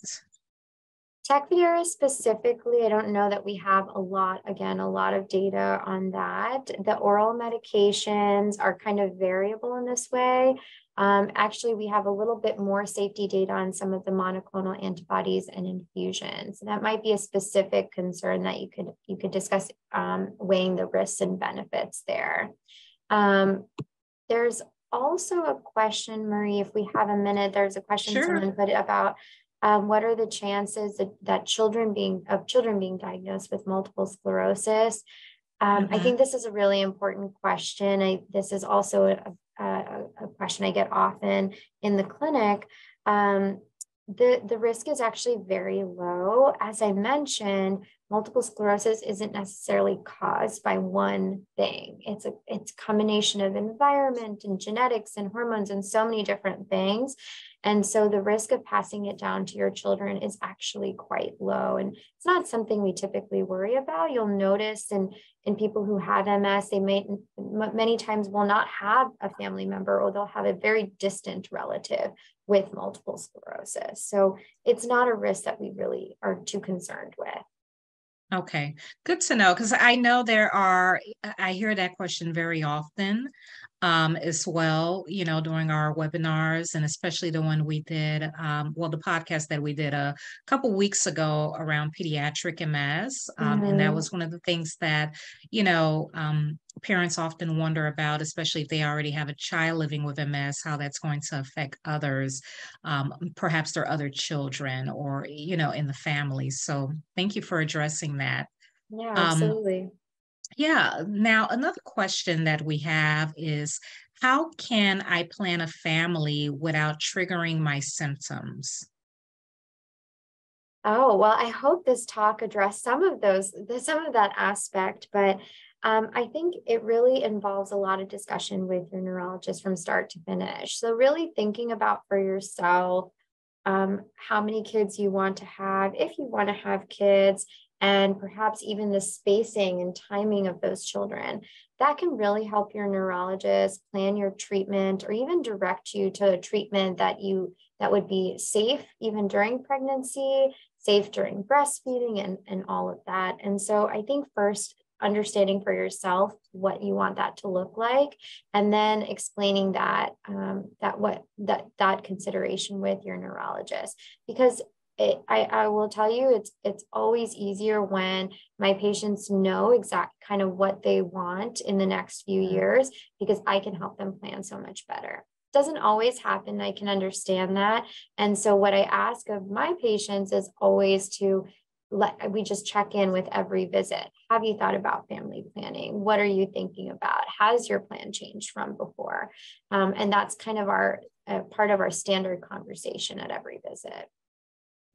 Tecfidera specifically, I don't know that we have a lot of data on that. The oral medications are kind of variable in this way. Actually, we have a little bit more safety data on some of the monoclonal antibodies and infusions. So that might be a specific concern that you could discuss, weighing the risks and benefits there. There's also a question, Marie, if we have a minute, there's a question someone put about what are the chances that children being diagnosed with multiple sclerosis? I think this is a really important question. This is also a question I get often in the clinic. The risk is actually very low. As I mentioned, multiple sclerosis isn't necessarily caused by one thing. It's a combination of environment and genetics and hormones and so many different things. And so the risk of passing it down to your children is actually quite low. And it's not something we typically worry about. You'll notice in people who have MS, they many times will not have a family member, or they'll have a very distant relative with multiple sclerosis. So it's not a risk that we really are too concerned with. Okay, good to know, because I know I hear that question very often as well, you know, during our webinars, and especially the one we did, the podcast that we did a couple weeks ago around pediatric MS. And that was one of the things that, you know, parents often wonder about, especially if they already have a child living with MS, how that's going to affect others, perhaps their other children or, you know, in the family. So thank you for addressing that. Yeah, absolutely. Yeah. Now, another question that we have is, how can I plan a family without triggering my symptoms? Oh, well, I hope this talk addressed some of that aspect, but I think it really involves a lot of discussion with your neurologist from start to finish. So really thinking about for yourself, how many kids you want to have, if you want to have kids, and perhaps even the spacing and timing of those children. That can really help your neurologist plan your treatment, or even direct you to a treatment that would be safe even during pregnancy, safe during breastfeeding, and all of that. And so I think first, understanding for yourself what you want that to look like, and then explaining that consideration with your neurologist, because I will tell you, it's always easier when my patients know exact kind of what they want in the next few years, because I can help them plan so much better. Doesn't always happen. I can understand that. And so what I ask of my patients is always to we just check in with every visit. Have you thought about family planning? What are you thinking about? Has your plan changed from before? And that's kind of our part of our standard conversation at every visit.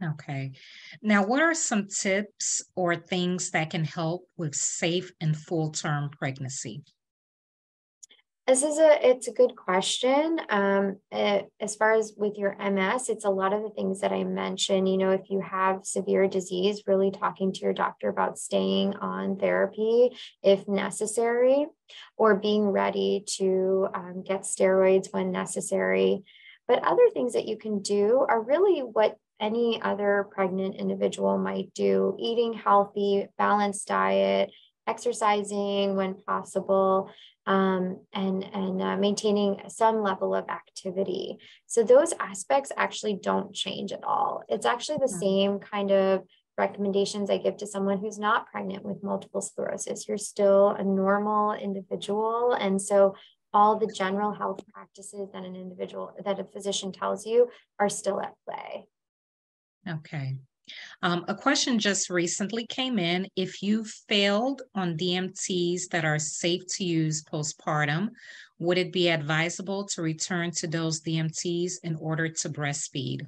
Okay. Now, what are some tips or things that can help with safe and full-term pregnancy? It's a good question. As far as with your MS, it's a lot of the things that I mentioned. You know, if you have severe disease, really talking to your doctor about staying on therapy if necessary, or being ready to get steroids when necessary. But other things that you can do are really what any other pregnant individual might do: eating healthy, balanced diet, exercising when possible, and maintaining some level of activity. So those aspects actually don't change at all. It's actually the same kind of recommendations I give to someone who's not pregnant with multiple sclerosis. You're still a normal individual. And so all the general health practices that a physician tells you are still at play. Okay. A question just recently came in. If you failed on DMTs that are safe to use postpartum, would it be advisable to return to those DMTs in order to breastfeed?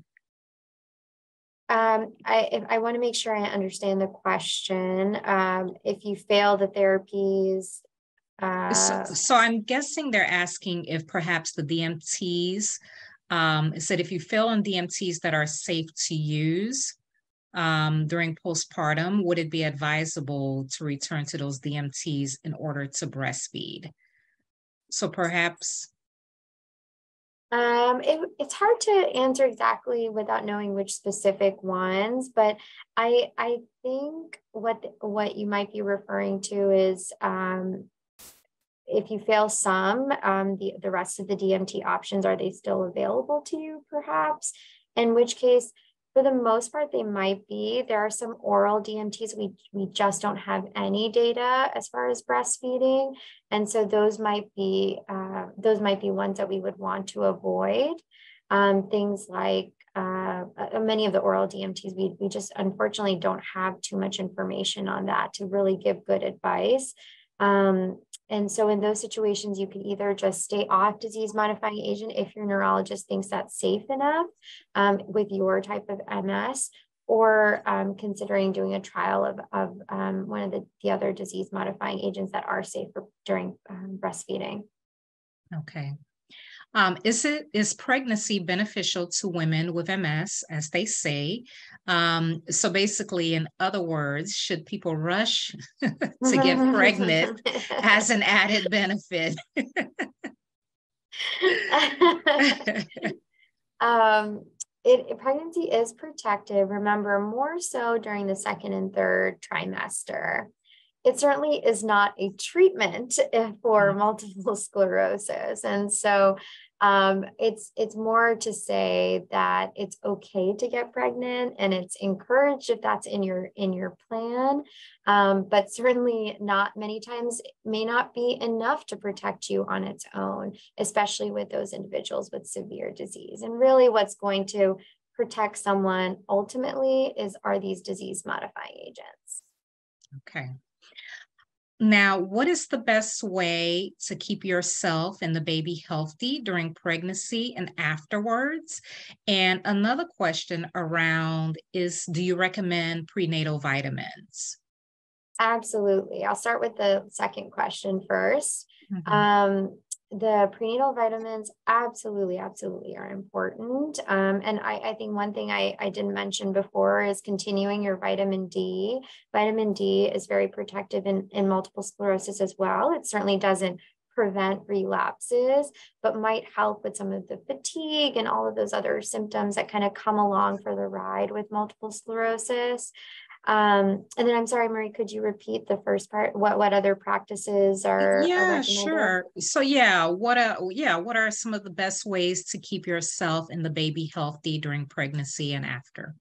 I want to make sure I understand the question. If you fail the therapies. So I'm guessing they're asking if perhaps the DMTs, it said if you fail on DMTs that are safe to use during postpartum, would it be advisable to return to those DMTs in order to breastfeed? So perhaps... It's hard to answer exactly without knowing which specific ones, but I think what you might be referring to is if you fail some, the rest of the DMT options, are they still available to you perhaps? In which case, for the most part, they might be. There are some oral DMTs. We just don't have any data as far as breastfeeding. And so those might be ones that we would want to avoid. Things like many of the oral DMTs, we just unfortunately don't have too much information on that to really give good advice. And so in those situations, you can either just stay off disease-modifying agent if your neurologist thinks that's safe enough with your type of MS, or considering doing a trial of one of the other disease-modifying agents that are safe during breastfeeding. Okay. Is pregnancy beneficial to women with MS, as they say? So basically, in other words, should people rush to get pregnant as an added benefit? Pregnancy is protective, remember, more so during the second and third trimester. It certainly is not a treatment for multiple sclerosis. And so it's more to say that it's okay to get pregnant, and it's encouraged if that's in your plan, but certainly not many times may not be enough to protect you on its own, especially with those individuals with severe disease. And really what's going to protect someone ultimately are these disease modifying agents. Okay. Now, what is the best way to keep yourself and the baby healthy during pregnancy and afterwards? And another question around is, do you recommend prenatal vitamins? Absolutely. I'll start with the second question first. Mm-hmm. The prenatal vitamins absolutely are important. And I think one thing I didn't mention before is continuing your vitamin D. Vitamin D is very protective in multiple sclerosis as well. It certainly doesn't prevent relapses, but might help with some of the fatigue and all of those other symptoms that kind of come along for the ride with multiple sclerosis. And then I'm sorry, Marie, could you repeat the first part? What other practices are? Yeah, sure. So yeah, what are some of the best ways to keep yourself and the baby healthy during pregnancy and after?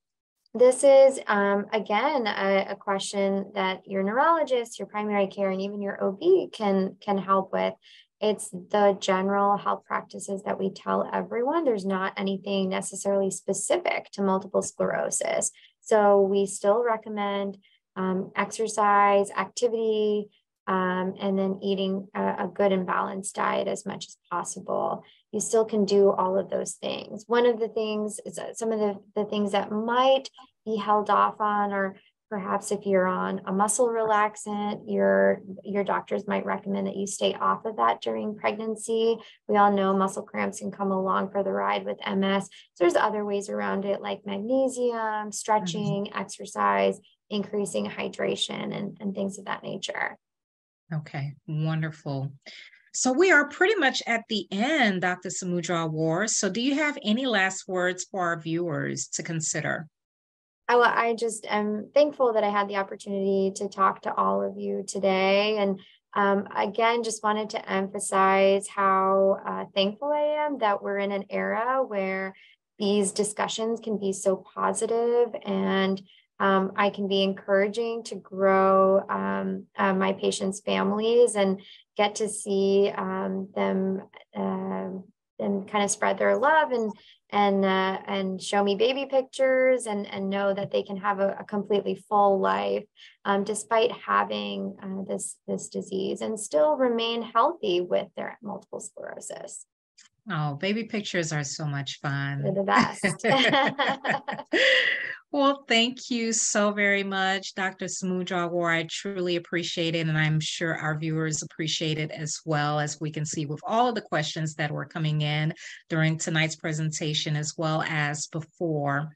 This is, again, a question that your neurologist, your primary care, and even your OB can help with. It's the general health practices that we tell everyone. There's not anything necessarily specific to multiple sclerosis. So we still recommend exercise, activity, and then eating a good and balanced diet as much as possible. You still can do all of those things. One of the things is some of the things that might be held off on, or perhaps if you're on a muscle relaxant, your doctors might recommend that you stay off of that during pregnancy. We all know muscle cramps can come along for the ride with MS. So there's other ways around it, like magnesium, stretching, exercise, increasing hydration, and things of that nature. Okay, wonderful. So we are pretty much at the end, Dr. Samudralwar. So do you have any last words for our viewers to consider? Well, I just am thankful that I had the opportunity to talk to all of you today. And again, just wanted to emphasize how thankful I am that we're in an era where these discussions can be so positive, and I can be encouraging to grow my patients' families and get to see them kind of spread their love and show me baby pictures and know that they can have a completely full life despite having this disease and still remain healthy with their multiple sclerosis. Oh, baby pictures are so much fun. They're the best. Well, thank you so very much, Dr. Samudralwar. I truly appreciate it, and I'm sure our viewers appreciate it as well, as we can see with all of the questions that were coming in during tonight's presentation as well as before.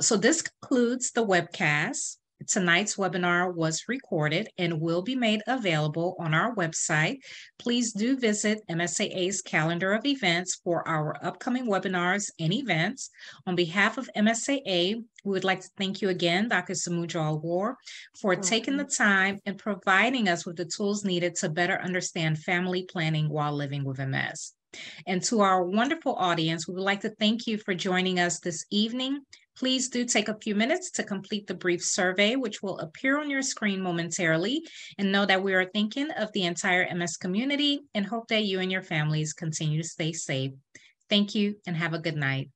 So this concludes the webcast. Tonight's webinar was recorded and will be made available on our website. Please do visit MSAA's calendar of events for our upcoming webinars and events. On behalf of MSAA, we would like to thank you again, Dr. Samudralwar, for taking the time and providing us with the tools needed to better understand family planning while living with MS. And to our wonderful audience, we would like to thank you for joining us this evening. Please do take a few minutes to complete the brief survey, which will appear on your screen momentarily, and know that we are thinking of the entire MS community and hope that you and your families continue to stay safe. Thank you and have a good night.